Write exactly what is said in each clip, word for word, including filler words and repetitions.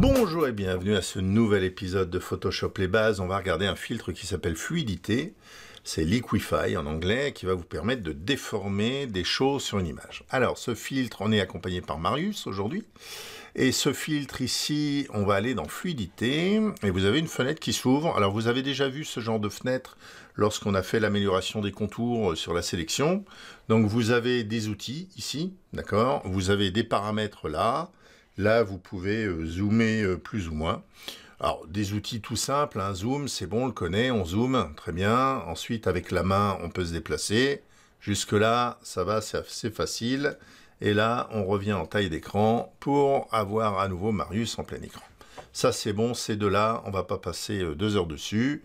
Bonjour et bienvenue à ce nouvel épisode de Photoshop les bases. On va regarder un filtre qui s'appelle Fluidité, c'est Liquify en anglais, qui va vous permettre de déformer des choses sur une image. Alors ce filtre, on est accompagné par Marius aujourd'hui, et ce filtre ici, on va aller dans Fluidité, et vous avez une fenêtre qui s'ouvre. Alors vous avez déjà vu ce genre de fenêtre lorsqu'on a fait l'amélioration des contours sur la sélection. Donc vous avez des outils ici, d'accord, vous avez des paramètres là. Là, vous pouvez zoomer plus ou moins. Alors, des outils tout simples, hein. Zoom, c'est bon, on le connaît, on zoome, très bien. Ensuite, avec la main, on peut se déplacer. Jusque-là, ça va, c'est assez facile. Et là, on revient en taille d'écran pour avoir à nouveau Marius en plein écran. Ça, c'est bon, c'est de là, on ne va pas passer deux heures dessus.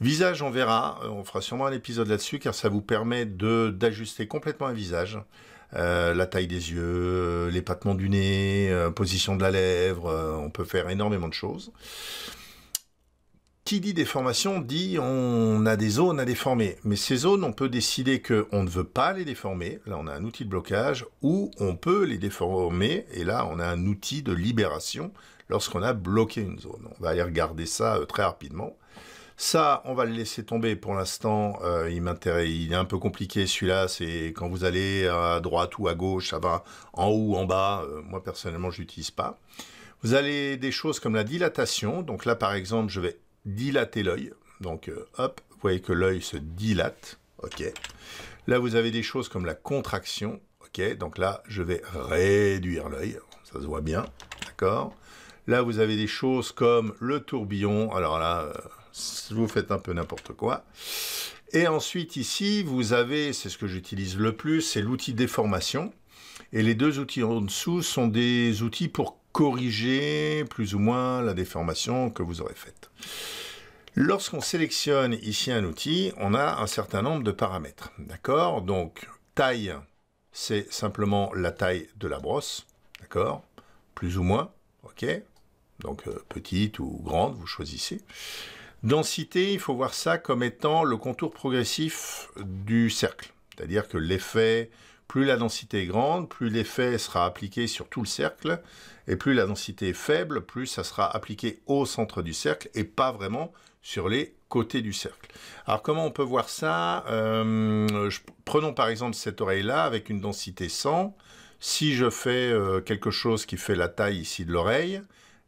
Visage, on verra, on fera sûrement un épisode là-dessus, car ça vous permet de d'ajuster complètement un visage. Euh, la taille des yeux, l'épatement du nez, euh, position de la lèvre, euh, on peut faire énormément de choses. Qui dit déformation dit on a des zones à déformer. Mais ces zones, on peut décider qu'on ne veut pas les déformer. Là, on a un outil de blocage, ou on peut les déformer. Et là, on a un outil de libération lorsqu'on a bloqué une zone. On va aller regarder ça euh, très rapidement. Ça, on va le laisser tomber pour l'instant, euh, il m'intéresse, il est un peu compliqué celui-là, c'est quand vous allez à droite ou à gauche, ça va en haut ou en bas, euh, moi personnellement je n'utilise pas. Vous avez des choses comme la dilatation, donc là par exemple je vais dilater l'œil, donc euh, hop, vous voyez que l'œil se dilate, ok. Là vous avez des choses comme la contraction, ok, donc là je vais réduire l'œil, ça se voit bien, d'accord. Là vous avez des choses comme le tourbillon, alors là... Euh, vous faites un peu n'importe quoi. Et ensuite ici, vous avez, c'est ce que j'utilise le plus, c'est l'outil déformation. Et les deux outils en dessous sont des outils pour corriger plus ou moins la déformation que vous aurez faite. Lorsqu'on sélectionne ici un outil, on a un certain nombre de paramètres. D'accord? Donc, taille, c'est simplement la taille de la brosse. D'accord? Plus ou moins. OK? Donc, euh, petite ou grande, vous choisissez. Densité, il faut voir ça comme étant le contour progressif du cercle. C'est-à-dire que l'effet, plus la densité est grande, plus l'effet sera appliqué sur tout le cercle, et plus la densité est faible, plus ça sera appliqué au centre du cercle, et pas vraiment sur les côtés du cercle. Alors comment on peut voir ça? euh, je, Prenons par exemple cette oreille-là avec une densité cent. Si je fais euh, quelque chose qui fait la taille ici de l'oreille,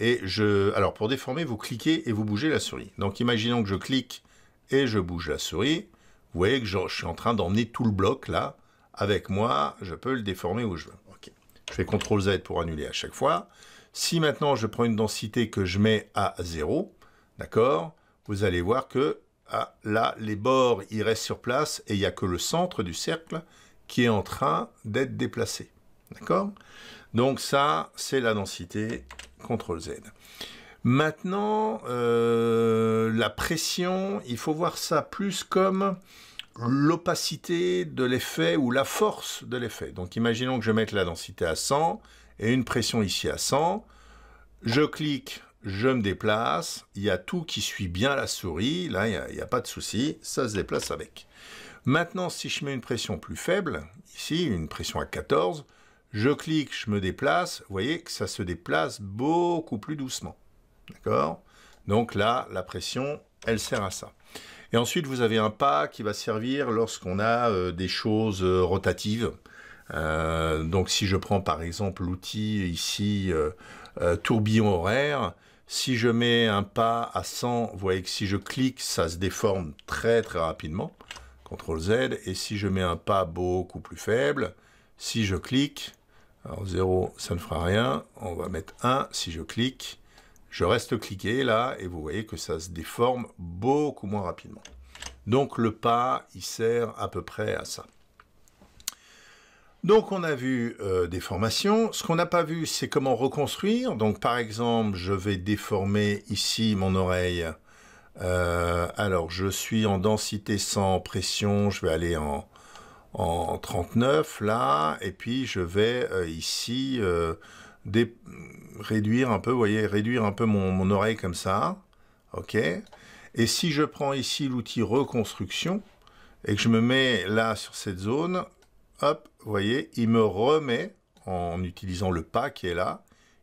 et je, alors pour déformer, vous cliquez et vous bougez la souris. Donc imaginons que je clique et je bouge la souris. Vous voyez que je, je suis en train d'emmener tout le bloc là avec moi. Je peux le déformer où je veux. Okay. Je fais contrôle Z pour annuler à chaque fois. Si maintenant je prends une densité que je mets à zéro, d'accord, vous allez voir que ah, là les bords ils restent sur place et il n'y a que le centre du cercle qui est en train d'être déplacé. D'accord? Donc ça c'est la densité. contrôle Z. Maintenant, euh, la pression, il faut voir ça plus comme l'opacité de l'effet ou la force de l'effet. Donc imaginons que je mette la densité à cent et une pression ici à cent. Je clique, je me déplace, il y a tout qui suit bien la souris, là il n'y a, a pas de souci, ça se déplace avec. Maintenant, si je mets une pression plus faible, ici une pression à quatorze, je clique, je me déplace, vous voyez que ça se déplace beaucoup plus doucement. D'accord? Donc là, la pression, elle sert à ça. Et ensuite, vous avez un pas qui va servir lorsqu'on a euh, des choses euh, rotatives. Euh, donc si je prends par exemple l'outil ici, euh, euh, tourbillon horaire, si je mets un pas à cent, vous voyez que si je clique, ça se déforme très très rapidement. contrôle Z, et si je mets un pas beaucoup plus faible, si je clique... Alors zéro, ça ne fera rien, on va mettre un, si je clique, je reste cliqué là, et vous voyez que ça se déforme beaucoup moins rapidement. Donc le pas, il sert à peu près à ça. Donc on a vu euh, déformation, ce qu'on n'a pas vu c'est comment reconstruire, donc par exemple je vais déformer ici mon oreille, euh, alors je suis en densité sans pression, je vais aller en... en trente-neuf là, et puis je vais euh, ici euh, dé réduire un peu, vous voyez, réduire un peu mon, mon oreille comme ça, ok. Et si je prends ici l'outil reconstruction et que je me mets là sur cette zone, hop, vous voyez, il me remet en utilisant le pas qui est là,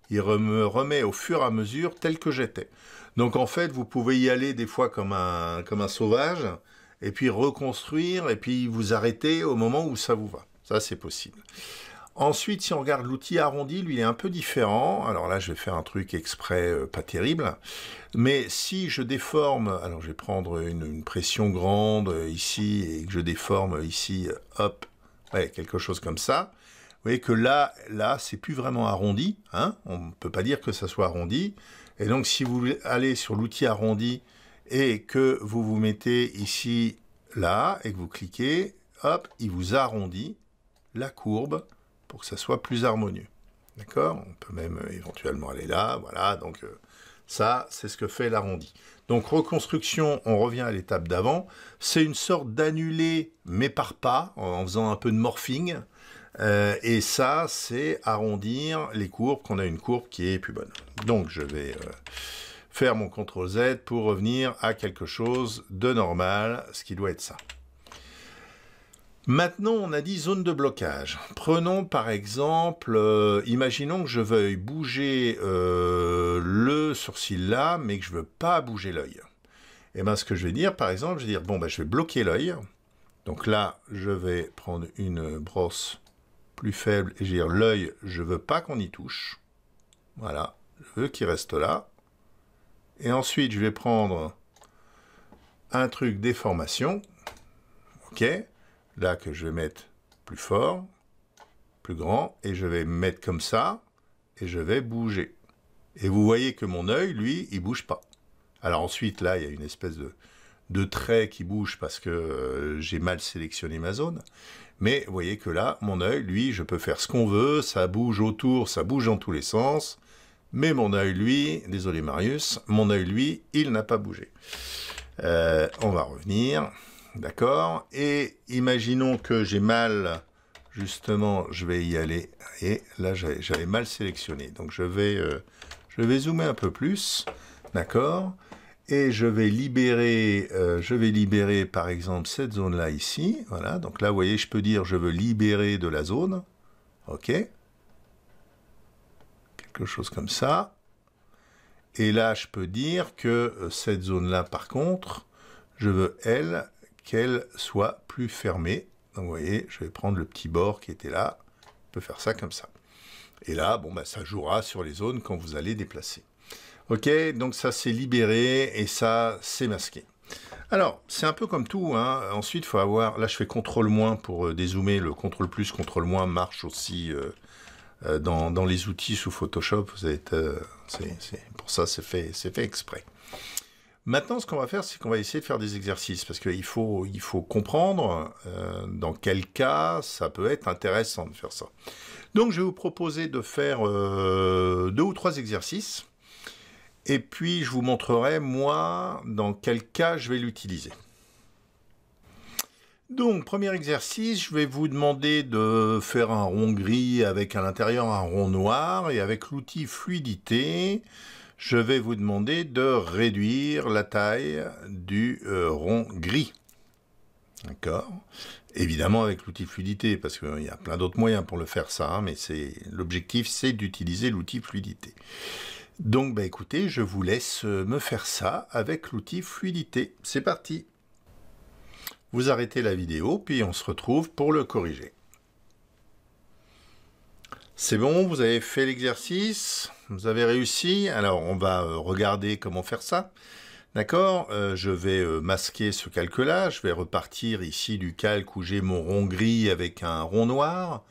il me remet au fur et à mesure tel que j'étais. Donc en fait, vous pouvez y aller des fois comme un, comme un sauvage, et puis reconstruire, et puis vous arrêter au moment où ça vous va. Ça, c'est possible. Ensuite, si on regarde l'outil arrondi, lui, il est un peu différent. Alors là, je vais faire un truc exprès euh, pas terrible. Mais si je déforme, alors je vais prendre une, une pression grande euh, ici, et que je déforme ici, euh, hop, ouais, quelque chose comme ça. Vous voyez que là, là, c'est plus vraiment arrondi, hein, on ne peut pas dire que ça soit arrondi. Et donc, si vous allez sur l'outil arrondi et que vous vous mettez ici, là, et que vous cliquez, hop, il vous arrondit la courbe pour que ça soit plus harmonieux. D'accord? On peut même éventuellement aller là, voilà, donc euh, ça, c'est ce que fait l'arrondi. Donc, reconstruction, on revient à l'étape d'avant. C'est une sorte d'annulé, mais par pas, en faisant un peu de morphing. Euh, et ça, c'est arrondir les courbes, qu'on a une courbe qui est plus bonne. Donc, je vais euh, faire mon contrôle Z pour revenir à quelque chose de normal, ce qui doit être ça. Maintenant, on a dit zone de blocage. Prenons par exemple, euh, imaginons que je veuille bouger euh, le sourcil là, mais que je ne veux pas bouger l'œil. Et bien, ce que je vais dire, par exemple, je vais dire, bon, ben, je vais bloquer l'œil. Donc là, je vais prendre une brosse plus faible et je vais dire l'œil, je ne veux pas qu'on y touche. Voilà, je veux qu'il reste là. Et ensuite, je vais prendre un truc déformation. OK. Là, que je vais mettre plus fort, plus grand. Et je vais mettre comme ça. Et je vais bouger. Et vous voyez que mon œil, lui, il ne bouge pas. Alors ensuite, là, il y a une espèce de... de traits qui bougent parce que euh, j'ai mal sélectionné ma zone. Mais vous voyez que là, mon œil, lui, je peux faire ce qu'on veut, ça bouge autour, ça bouge dans tous les sens. Mais mon œil, lui, désolé Marius, mon œil, lui, il n'a pas bougé. Euh, on va revenir, d'accord. Et imaginons que j'ai mal, justement, je vais y aller. Et là, j'avais mal sélectionné. Donc, je vais, euh, je vais zoomer un peu plus, d'accord. Et je vais libérer, euh, je vais libérer par exemple cette zone-là ici. Voilà, donc là, vous voyez, je peux dire je veux libérer de la zone. OK. Quelque chose comme ça. Et là, je peux dire que euh, cette zone-là, par contre, je veux, elle, qu'elle soit plus fermée. Donc, vous voyez, je vais prendre le petit bord qui était là. Je peux faire ça comme ça. Et là, bon, bah, ça jouera sur les zones quand vous allez déplacer. OK, donc ça c'est libéré et ça c'est masqué. Alors, c'est un peu comme tout, hein. Ensuite, il faut avoir... Là, je fais contrôle moins pour euh, dézoomer. Le contrôle plus, contrôle moins marche aussi euh, euh, dans, dans les outils sous Photoshop. Vous êtes, euh, c'est, c'est, pour ça, c'est fait, c'est fait exprès. Maintenant, ce qu'on va faire, c'est qu'on va essayer de faire des exercices. Parce qu'il faut, il faut comprendre euh, dans quel cas ça peut être intéressant de faire ça. Donc, je vais vous proposer de faire euh, deux ou trois exercices. Et puis, je vous montrerai, moi, dans quel cas je vais l'utiliser. Donc, premier exercice, je vais vous demander de faire un rond gris avec à l'intérieur un rond noir. Et avec l'outil Fluidité, je vais vous demander de réduire la taille du euh, rond gris. D'accord? Évidemment, avec l'outil Fluidité, parce qu'il y a plein d'autres moyens pour le faire, ça. Hein, mais l'objectif, c'est d'utiliser l'outil Fluidité. Donc, bah, écoutez, je vous laisse me faire ça avec l'outil Fluidité. C'est parti. Vous arrêtez la vidéo, puis on se retrouve pour le corriger. C'est bon, vous avez fait l'exercice, vous avez réussi. Alors, on va regarder comment faire ça. D'accord, euh, je vais masquer ce calque-là. Je vais repartir ici du calque où j'ai mon rond gris avec un rond noir.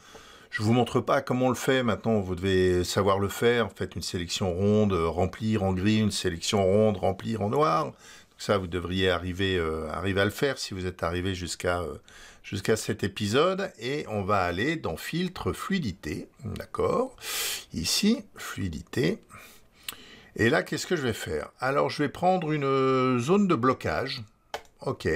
Je ne vous montre pas comment on le fait, maintenant vous devez savoir le faire. Faites une sélection ronde, remplir en gris, une sélection ronde, remplir en noir. Donc ça, vous devriez arriver, euh, arriver à le faire si vous êtes arrivé jusqu'à euh, jusqu'à cet épisode. Et on va aller dans Filtre, Fluidité, d'accord. Ici, Fluidité. Et là, qu'est-ce que je vais faire? Alors, je vais prendre une zone de blocage. OK.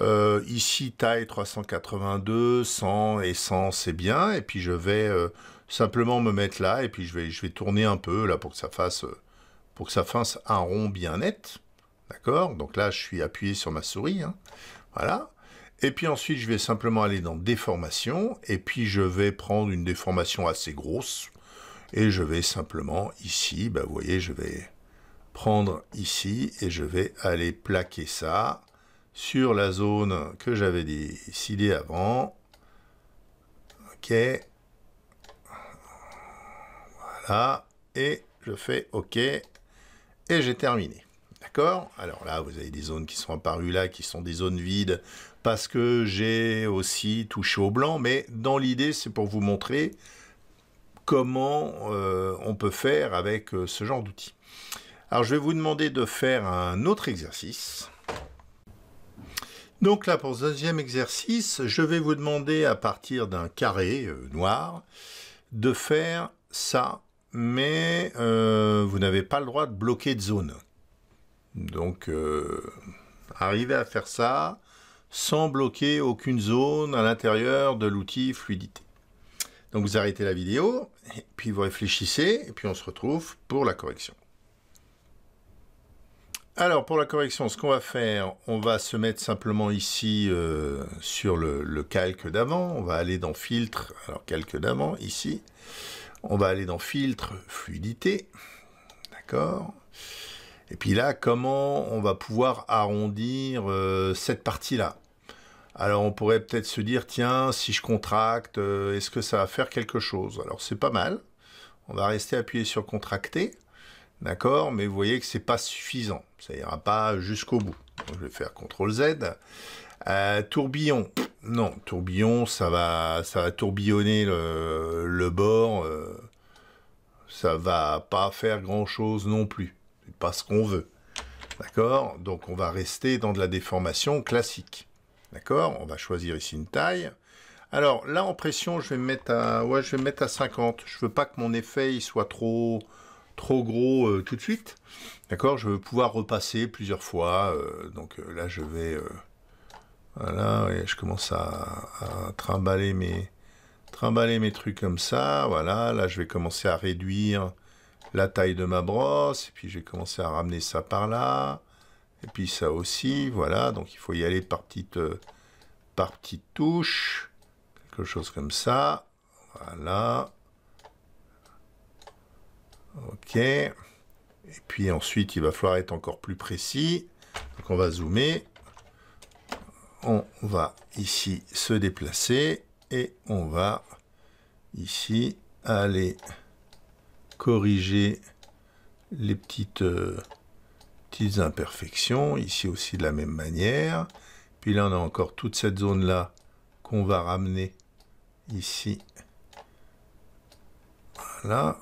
Euh, ici, taille trois cent quatre-vingt-deux, cent et cent, c'est bien. Et puis, je vais euh, simplement me mettre là. Et puis, je vais, je vais tourner un peu là pour que ça fasse, pour que ça fasse un rond bien net. D'accord? Donc là, je suis appuyé sur ma souris. Hein. Voilà. Et puis ensuite, je vais simplement aller dans Déformation. Et puis, je vais prendre une déformation assez grosse. Et je vais simplement ici, bah, vous voyez, je vais prendre ici et je vais aller plaquer ça sur la zone que j'avais décidé avant. OK. Voilà. Et je fais OK. Et j'ai terminé. D'accord? Alors là, vous avez des zones qui sont apparues là, qui sont des zones vides, parce que j'ai aussi touché au blanc. Mais dans l'idée, c'est pour vous montrer comment euh, on peut faire avec euh, ce genre d'outils. Alors, je vais vous demander de faire un autre exercice. Donc là, pour ce deuxième exercice, je vais vous demander, à partir d'un carré euh, noir, de faire ça, mais euh, vous n'avez pas le droit de bloquer de zone. Donc, euh, arrivez à faire ça sans bloquer aucune zone à l'intérieur de l'outil Fluidité. Donc, vous arrêtez la vidéo, et puis vous réfléchissez, et puis on se retrouve pour la correction. Alors, pour la correction, ce qu'on va faire, on va se mettre simplement ici euh, sur le, le calque d'avant. On va aller dans Filtre, alors calque d'avant, ici. On va aller dans Filtre, Fluidité. D'accord ? Et puis là, comment on va pouvoir arrondir euh, cette partie-là? Alors, on pourrait peut-être se dire, tiens, si je contracte, euh, est-ce que ça va faire quelque chose? Alors, c'est pas mal. On va rester appuyé sur Contracter. D'accord? Mais vous voyez que c'est pas suffisant. Ça ira pas jusqu'au bout. Donc, je vais faire contrôle Z. Euh, tourbillon. Non, tourbillon, ça va, ça va tourbillonner le, le bord. Euh, ça va pas faire grand-chose non plus. C'est pas ce qu'on veut. D'accord? Donc, on va rester dans de la déformation classique. D'accord? On va choisir ici une taille. Alors, là, en pression, je vais me mettre à, ouais, je vais me mettre à cinquante. Je veux pas que mon effet il soit trop... trop gros euh, tout de suite, d'accord? Je veux pouvoir repasser plusieurs fois, euh, donc euh, là je vais, euh, voilà, et je commence à, à trimballer mes, trimballer mes trucs comme ça, voilà, là je vais commencer à réduire la taille de ma brosse, et puis j'ai commencé à ramener ça par là, et puis ça aussi, voilà, donc il faut y aller par petite, euh, par petite touche, quelque chose comme ça, voilà. OK. Et puis ensuite, il va falloir être encore plus précis. Donc, on va zoomer. On va ici se déplacer. Et on va ici aller corriger les petites, euh, petites imperfections. Ici aussi de la même manière. Puis là, on a encore toute cette zone-là qu'on va ramener ici. Voilà.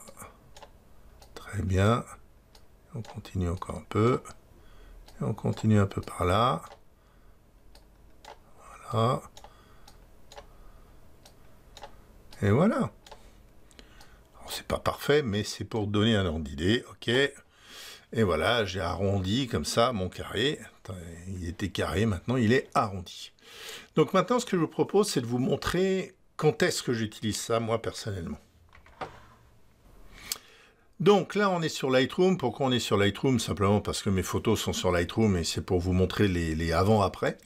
Très bien, on continue encore un peu, et on continue un peu par là, voilà, et voilà. C'est pas parfait, mais c'est pour donner un ordre d'idée, OK, et voilà, j'ai arrondi comme ça mon carré, il était carré, maintenant il est arrondi. Donc maintenant, ce que je vous propose, c'est de vous montrer quand est-ce que j'utilise ça, moi, personnellement. Donc là, on est sur Lightroom. Pourquoi on est sur Lightroom? Simplement parce que mes photos sont sur Lightroom et c'est pour vous montrer les, les avant-après.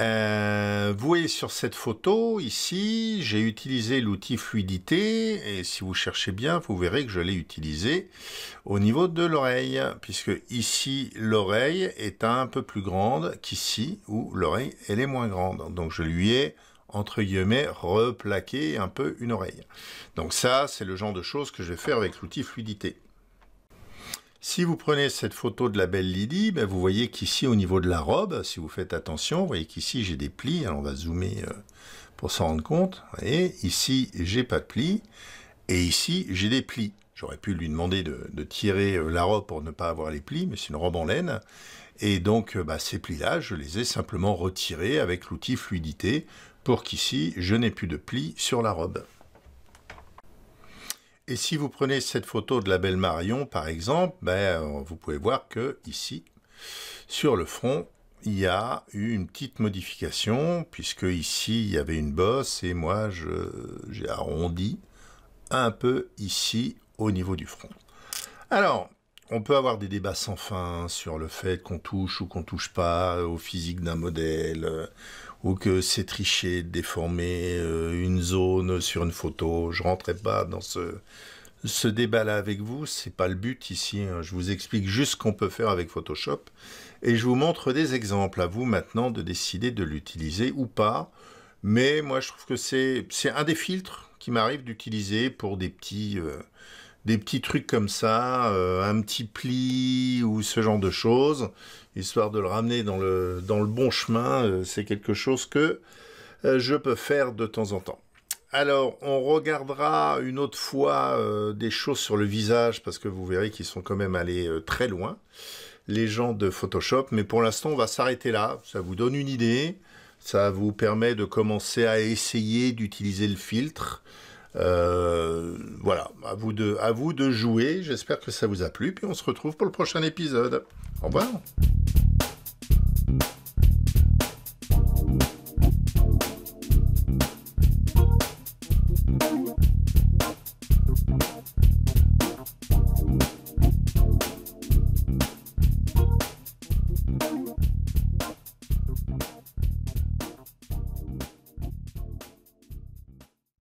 Euh, vous voyez sur cette photo, ici, j'ai utilisé l'outil Fluidité. Et si vous cherchez bien, vous verrez que je l'ai utilisé au niveau de l'oreille. Puisque ici, l'oreille est un peu plus grande qu'ici, où l'oreille, elle est moins grande. Donc je lui ai... entre guillemets, replaquer un peu une oreille. Donc ça, c'est le genre de choses que je vais faire avec l'outil Fluidité. Si vous prenez cette photo de la belle Lydie, ben vous voyez qu'ici, au niveau de la robe, si vous faites attention, vous voyez qu'ici, j'ai des plis. Alors, on va zoomer pour s'en rendre compte. Vous voyez, ici, j'ai pas de plis. Et ici, j'ai des plis. J'aurais pu lui demander de, de tirer la robe pour ne pas avoir les plis, mais c'est une robe en laine. Et donc, ben, ces plis-là, je les ai simplement retirés avec l'outil Fluidité, pour qu'ici, je n'ai plus de plis sur la robe. Et si vous prenez cette photo de la belle Marion, par exemple, ben, vous pouvez voir que ici, sur le front, il y a eu une petite modification, puisque ici, il y avait une bosse, et moi, j'ai arrondi un peu ici, au niveau du front. Alors... on peut avoir des débats sans fin sur le fait qu'on touche ou qu'on touche pas au physique d'un modèle, ou que c'est triché, déformé une zone sur une photo. Je rentrerai pas dans ce ce débat-là avec vous, c'est pas le but ici. Je vous explique juste ce qu'on peut faire avec Photoshop et je vous montre des exemples. À vous maintenant de décider de l'utiliser ou pas. Mais moi, je trouve que c'est c'est un des filtres qui m'arrive d'utiliser pour des petits euh, des petits trucs comme ça, euh, un petit pli ou ce genre de choses, histoire de le ramener dans le dans le bon chemin. Euh, c'est quelque chose que euh, je peux faire de temps en temps. Alors, on regardera une autre fois euh, des choses sur le visage, parce que vous verrez qu'ils sont quand même allés euh, très loin, les gens de Photoshop. Mais pour l'instant, on va s'arrêter là. Ça vous donne une idée. Ça vous permet de commencer à essayer d'utiliser le filtre. Euh, voilà, à vous de, à vous de jouer. J'espère que ça vous a plu. Puis on se retrouve pour le prochain épisode. Au revoir.